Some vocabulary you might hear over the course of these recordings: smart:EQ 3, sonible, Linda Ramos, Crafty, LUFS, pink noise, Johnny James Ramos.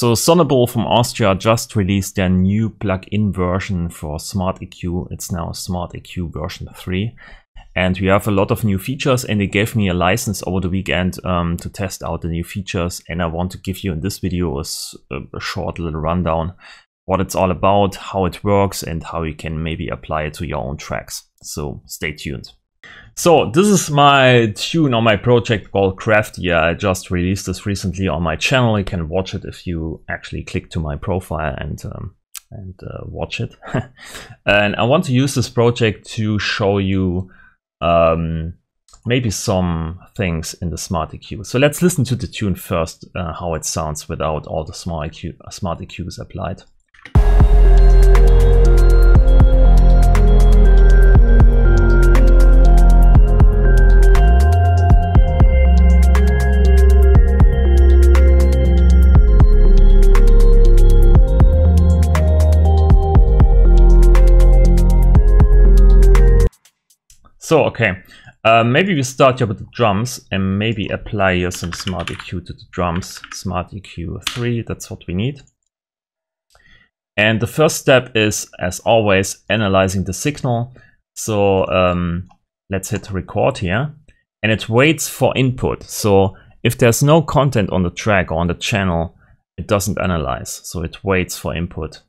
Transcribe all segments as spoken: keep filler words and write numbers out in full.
So Sonible from Austria just released their new plug-in version for smart:EQ. It's now smart:EQ version three. And we have a lot of new features, and they gave me a license over the weekend um, to test out the new features. And I want to give you in this video a, a short little rundown what it's all about, how it works, and how you can maybe apply it to your own tracks. So stay tuned. So this is my tune on my project called Crafty. I just released this recently on my channel. You can watch it if you actually click to my profile and um, and uh, watch it. And I want to use this project to show you um, maybe some things in the smart:EQ. So let's listen to the tune first, uh, how it sounds without all the smart:EQ, smart:EQs applied. So, okay, uh, maybe we start here with the drums and maybe apply here some smart:EQ to the drums, smart:EQ three, that's what we need. And the first step is, as always, analyzing the signal. So um, let's hit record here, and it waits for input. So if there's no content on the track or on the channel, it doesn't analyze, so it waits for input.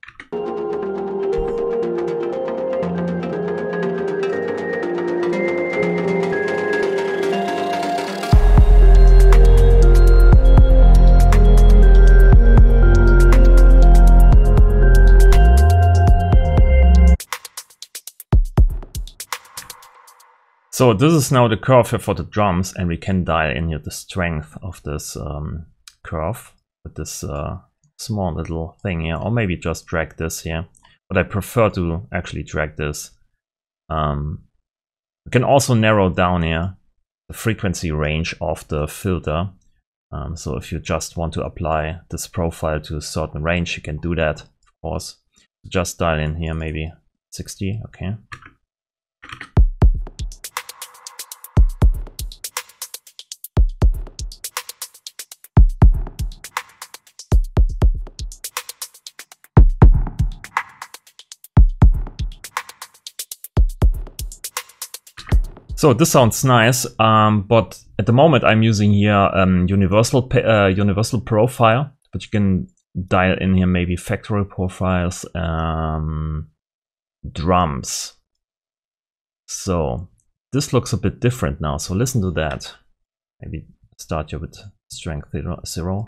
So this is now the curve here for the drums, and we can dial in here the strength of this um, curve with this uh, small little thing here, or maybe just drag this here, but I prefer to actually drag this. Um, we can also narrow down here the frequency range of the filter. Um, so if you just want to apply this profile to a certain range, you can do that, of course. Just dial in here, maybe sixty, okay. So this sounds nice, um, but at the moment I'm using here um, universal uh, universal profile, but you can dial in here maybe factory profiles, um, drums. So this looks a bit different now. So listen to that. Maybe start here with strength zero.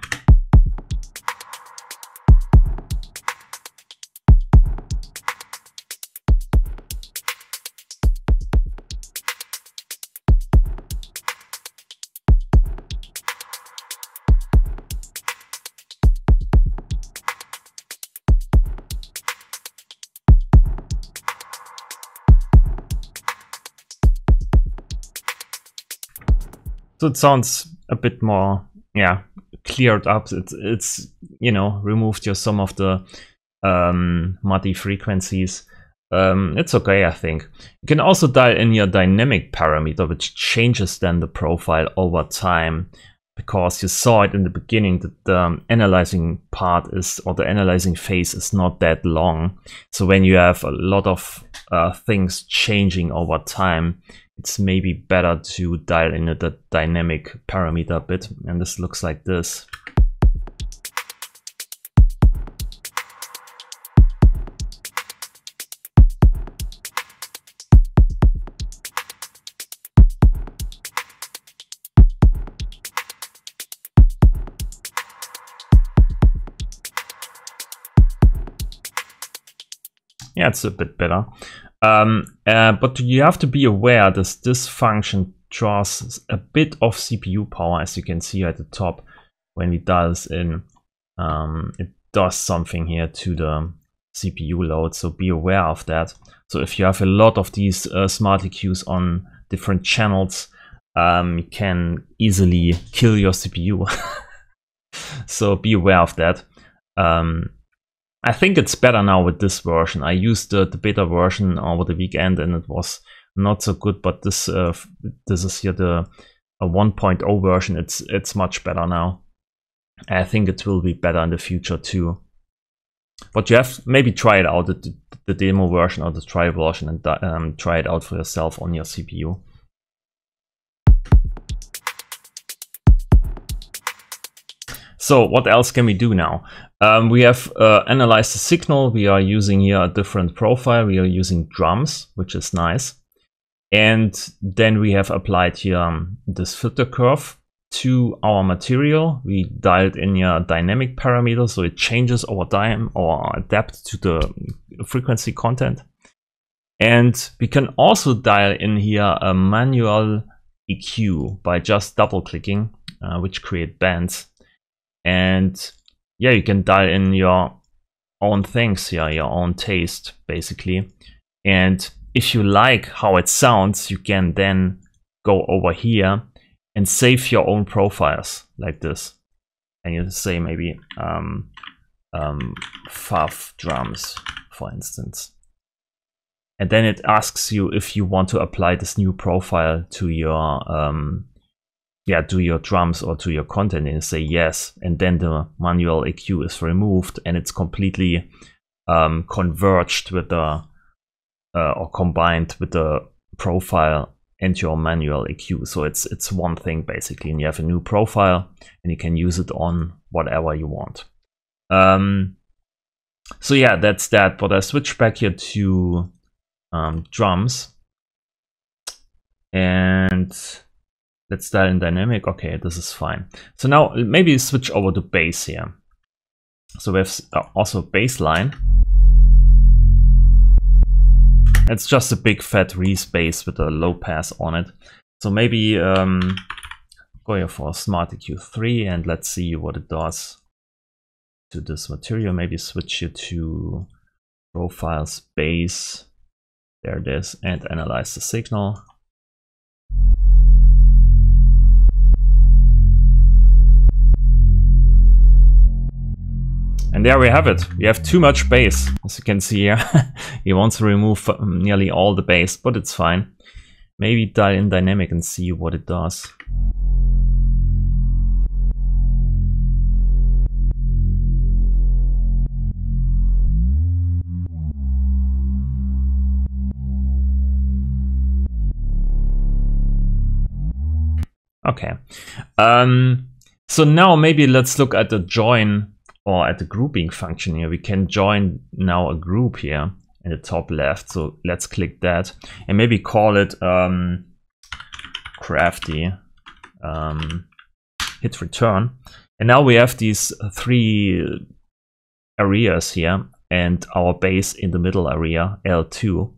So it sounds a bit more, yeah, cleared up. It's, it's you know, removed your some of the um, muddy frequencies. Um, it's okay, I think. You can also dial in your dynamic parameter, which changes then the profile over time, because you saw it in the beginning that the um, analyzing part is, or the analyzing phase is not that long. So when you have a lot of uh, things changing over time, it's maybe better to dial in the dynamic parameter a bit, and this looks like this. Yeah, it's a bit better. Um, uh, but you have to be aware that this function draws a bit of C P U power, as you can see at the top. When we dial this in, um, it does something here to the C P U load, so be aware of that. So if you have a lot of these uh, smart:EQs on different channels, um, you can easily kill your C P U. So be aware of that. Um, I think it's better now with this version. I used the, the beta version over the weekend, and it was not so good, but this uh, this is here the a one point oh version. It's it's much better now. I think it will be better in the future too. But you have maybe try it out, the, the demo version or the trial version, and um, try it out for yourself on your C P U. So what else can we do now? Um, we have uh, analyzed the signal. We are using here a different profile. We are using drums, which is nice. And then we have applied here um, this filter curve to our material. We dialed in your dynamic parameter, so it changes over time or adapt to the frequency content. And we can also dial in here a manual E Q by just double clicking, uh, which create bands. And yeah, you can dial in your own things here, your own taste basically. And if you like how it sounds, you can then go over here and save your own profiles like this. And you say maybe um, um, F A V drums, for instance. And then it asks you if you want to apply this new profile to your um, yeah, to your drums or to your content, and you say yes. And then the manual E Q is removed and it's completely um, converged with the uh, or combined with the profile and your manual E Q. So it's it's one thing basically, and you have a new profile and you can use it on whatever you want. Um, so yeah, that's that. But I switch back here to um, drums, and let's dial in dynamic. Okay, this is fine. So now maybe switch over to bass here. So we have also bass line. It's just a big fat re-space with a low pass on it. So maybe um, go here for smart E Q three and let's see what it does to this material. Maybe switch you to profiles, bass. There it is, and analyze the signal. And there we have it. We have too much bass, as you can see here. He wants to remove nearly all the bass, but it's fine. Maybe dial in dynamic and see what it does. Okay. Um, so now maybe let's look at the join, or at the grouping function here. We can join now a group here in the top left. So let's click that and maybe call it um, Crafty um, hit return. And now we have these three areas here and our base in the middle area, L two.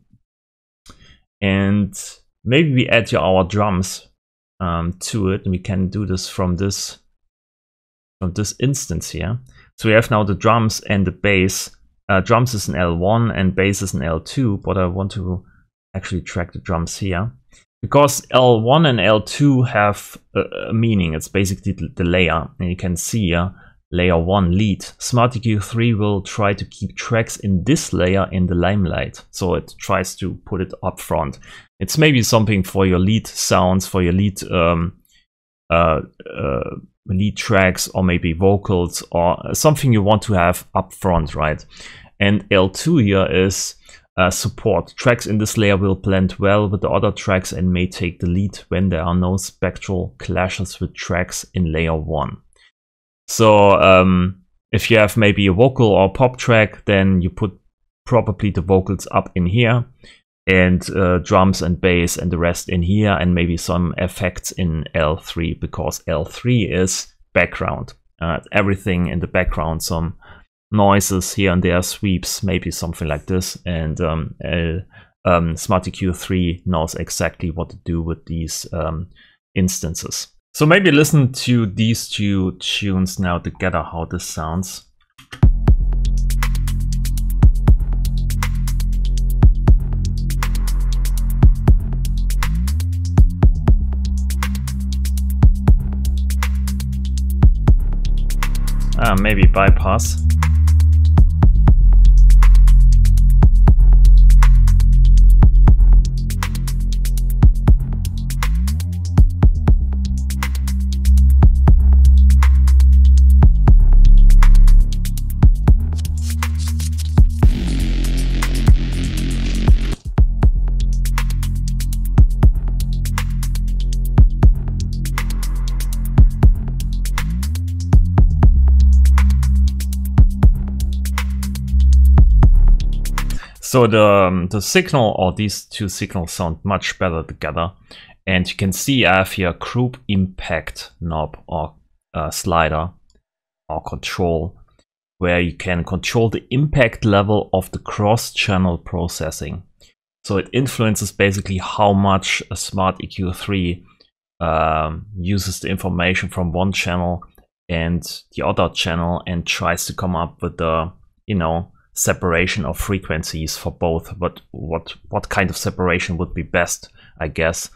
And maybe we add here our drums um, to it, and we can do this from this, from this instance here. So we have now the drums and the bass. Uh, drums is in L one and bass is in L two, but I want to actually track the drums here, because L one and L two have a, a meaning. It's basically the, the layer, and you can see here, layer one lead. smart E Q three will try to keep tracks in this layer in the limelight, so it tries to put it up front. It's maybe something for your lead sounds, for your lead um, uh, uh, lead tracks, or maybe vocals, or something you want to have up front, right? And L two here is uh, support. Tracks in this layer will blend well with the other tracks and may take the lead when there are no spectral clashes with tracks in layer one. So um, if you have maybe a vocal or pop track, then you put probably the vocals up in here, and uh, drums and bass and the rest in here, and maybe some effects in L three, because L three is background. Uh, everything in the background, some noises here and there, sweeps, maybe something like this. And um, um, smart E Q three knows exactly what to do with these um, instances. So maybe listen to these two tunes now together, how this sounds. Ah, maybe bypass. So the um, the signal, or these two signals, sound much better together. And you can see I have here group impact knob or uh, slider or control, where you can control the impact level of the cross-channel processing. So it influences basically how much a smart E Q three um, uses the information from one channel and the other channel, and tries to come up with the, you know, separation of frequencies for both. But what what kind of separation would be best, I guess.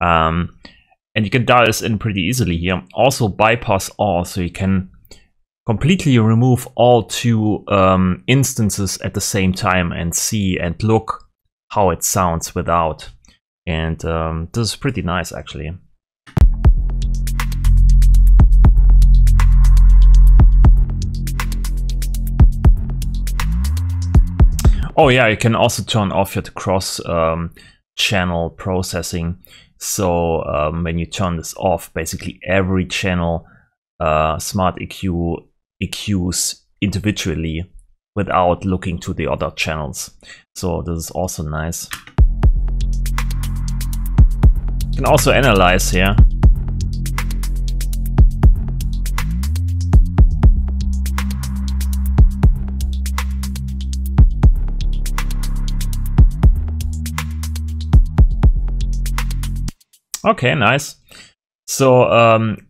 Um, and you can dial this in pretty easily here. Also bypass all, so you can completely remove all two um, instances at the same time and see and look how it sounds without. And um, this is pretty nice actually. Oh yeah, you can also turn off your cross um, channel processing. So um, when you turn this off, basically every channel uh, smart E Q E Qs individually without looking to the other channels. So this is also nice. You can also analyze here. Okay, nice. So um,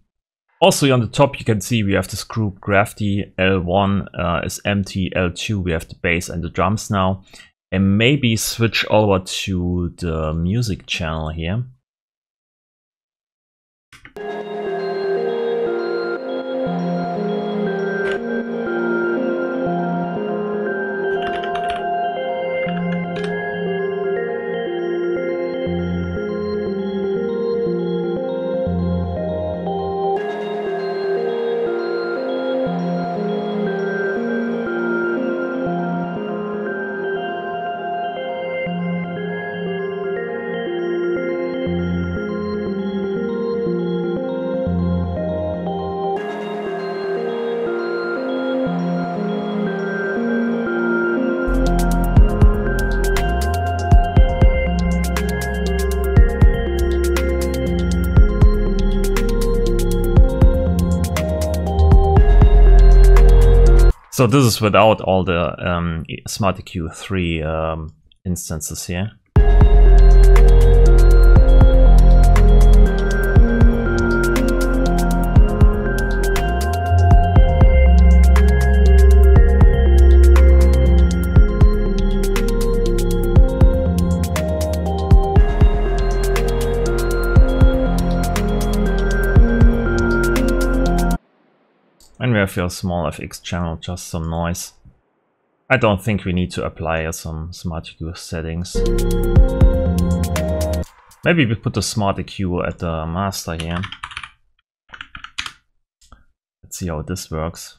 also on the top you can see we have this group Crafty. L one uh, is empty, L two we have the bass and the drums now. And maybe switch over to the music channel here. So this is without all the um, smart E Q three um, instances here. And we have your small F X channel, just some noise. I don't think we need to apply some smart E Q settings. Maybe we put the smart E Q at the master here. Let's see how this works.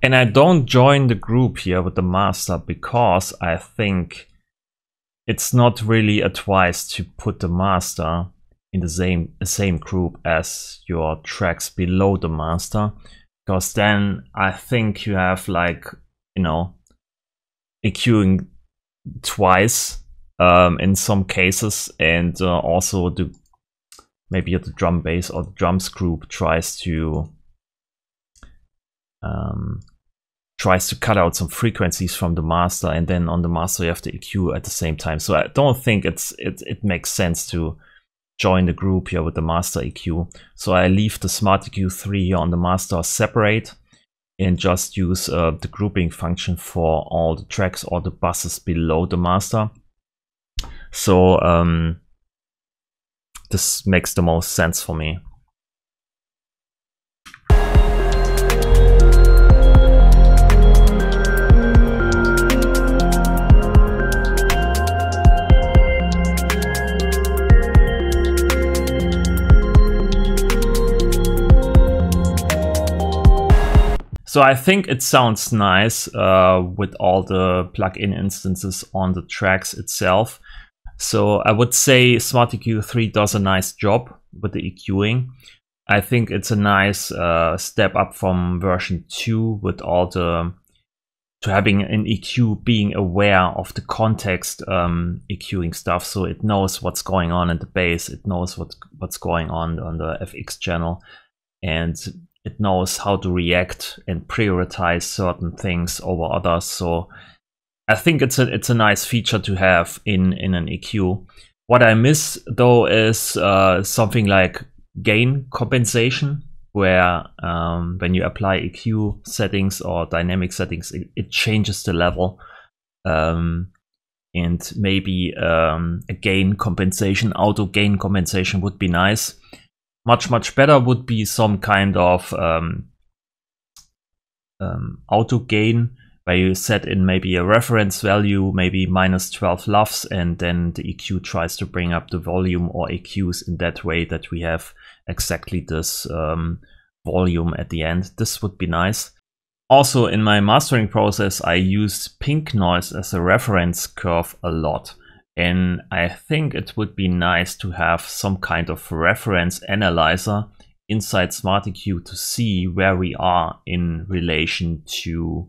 And I don't join the group here with the master because I think it's not really advised to put the master in the same same group as your tracks below the master, because then I think you have, like, you know, EQing twice um, in some cases, and uh, also the maybe the drum bass or the drums group tries to um, tries to cut out some frequencies from the master, and then on the master you have the E Q at the same time. So I don't think it's it, it makes sense to join the group here with the master E Q. So I leave the smart E Q three here on the master separate and just use uh, the grouping function for all the tracks or the buses below the master. So um, this makes the most sense for me. So I think it sounds nice uh, with all the plugin instances on the tracks itself. So I would say smart:EQ three does a nice job with the EQing. I think it's a nice uh, step up from version two with all the, to having an E Q being aware of the context um, EQing stuff. So it knows what's going on in the bass, it knows what, what's going on on the F X channel, and it knows how to react and prioritize certain things over others. So I think it's a, it's a nice feature to have in, in an E Q. What I miss though is uh, something like gain compensation, where um, when you apply E Q settings or dynamic settings, it, it changes the level, um, and maybe um, a gain compensation, auto gain compensation would be nice. Much, much better would be some kind of um, um, auto gain, where you set in maybe a reference value, maybe minus twelve LUFS, and then the E Q tries to bring up the volume or E Qs in that way that we have exactly this um, volume at the end. This would be nice. Also, in my mastering process, I used pink noise as a reference curve a lot, and I think it would be nice to have some kind of reference analyzer inside smart:EQ to see where we are in relation to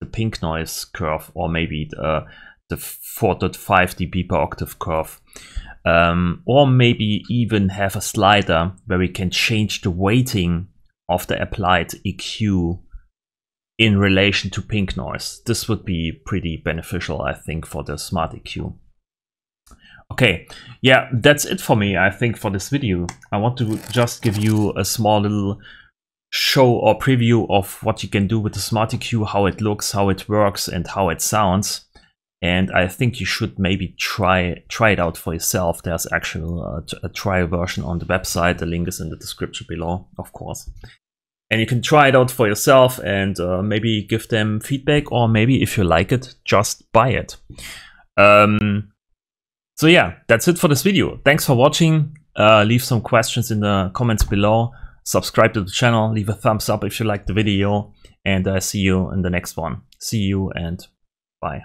the pink noise curve, or maybe the, the four point five decibels per octave curve, um, or maybe even have a slider where we can change the weighting of the applied E Q in relation to pink noise. This would be pretty beneficial, I think, for the smart:EQ. Okay, yeah, that's it for me, I think, for this video. I want to just give you a small little show or preview of what you can do with the smart:EQ, how it looks, how it works, and how it sounds. And I think you should maybe try try it out for yourself. There's actually uh, a trial version on the website. The link is in the description below, of course. And you can try it out for yourself and uh, maybe give them feedback, or maybe if you like it, just buy it. Um, so yeah, that's it for this video. Thanks for watching. Uh, leave some questions in the comments below. Subscribe to the channel, leave a thumbs up if you liked the video, and I see you in the next one. See you and bye.